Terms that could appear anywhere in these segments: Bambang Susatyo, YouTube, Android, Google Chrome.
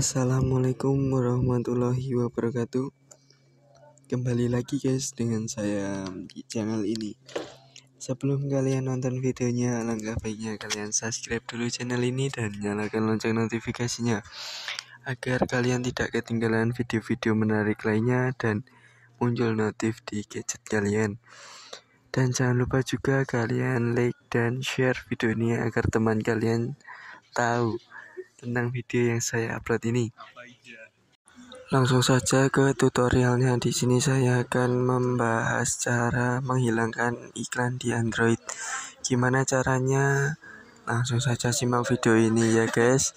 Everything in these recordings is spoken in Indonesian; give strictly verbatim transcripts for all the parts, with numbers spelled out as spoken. Assalamualaikum warahmatullahi wabarakatuh. Kembali lagi guys dengan saya di channel ini. Sebelum kalian nonton videonya, alangkah baiknya kalian subscribe dulu channel ini dan nyalakan lonceng notifikasinya agar kalian tidak ketinggalan video-video menarik lainnya dan muncul notif di gadget kalian. Dan jangan lupa juga kalian like dan share video ini agar teman kalian tahu tentang video yang saya upload ini. Langsung saja ke tutorialnya. Di sini saya akan membahas cara menghilangkan iklan di Android. Gimana caranya? Langsung saja simak video ini ya guys.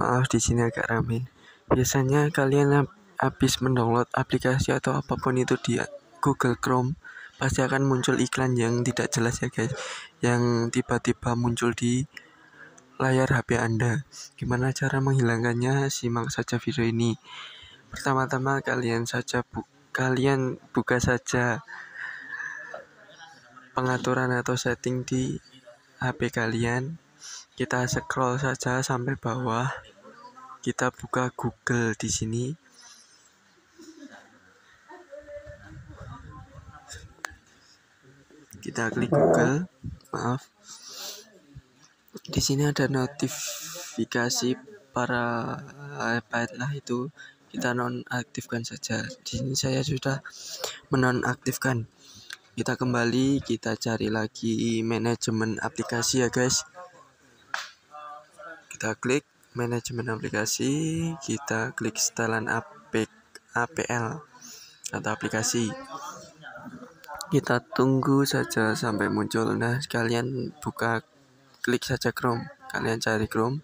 Maaf di sini agak rame. Biasanya kalian habis mendownload aplikasi atau apapun itu di Google Chrome, pasti akan muncul iklan yang tidak jelas ya guys, yang tiba-tiba muncul di layar H P Anda. Gimana cara menghilangkannya? Simak saja video ini. Pertama-tama kalian saja bu kalian buka saja pengaturan atau setting di H P kalian. Kita scroll saja sampai bawah. Kita buka Google di sini. Kita klik Google. Maaf. Di sini ada notifikasi para iPad lah, itu kita nonaktifkan saja. Di sini saya sudah menonaktifkan. Kita kembali, kita cari lagi manajemen aplikasi ya guys. Kita klik manajemen aplikasi, kita klik setelan A P L atau aplikasi. Kita tunggu saja sampai muncul. Nah, kalian buka, klik saja Chrome. Kalian cari Chrome,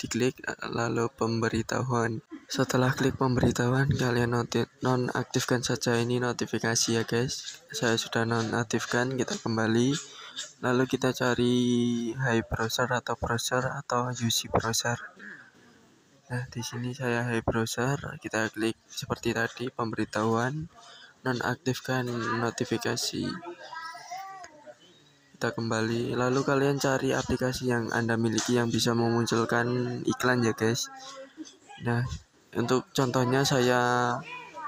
diklik, lalu pemberitahuan. Setelah klik pemberitahuan, kalian nonaktifkan saja ini notifikasi ya guys. Saya sudah nonaktifkan. Kita kembali, lalu kita cari Hi Browser atau browser atau U C browser. Nah, di sini saya Hi Browser. Kita klik seperti tadi pemberitahuan, nonaktifkan notifikasi. Kita kembali, lalu kalian cari aplikasi yang Anda miliki yang bisa memunculkan iklan ya guys. Nah, untuk contohnya saya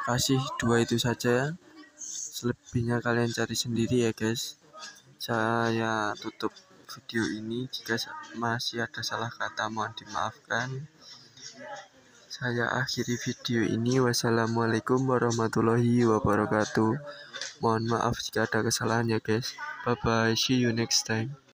kasih dua itu saja, selebihnya kalian cari sendiri ya guys. Saya tutup video ini, jika masih ada salah kata mohon dimaafkan. Saya akhiri video ini. Wassalamualaikum warahmatullahi wabarakatuh. Mohon maaf jika ada kesalahan ya guys. Bye bye, see you next time.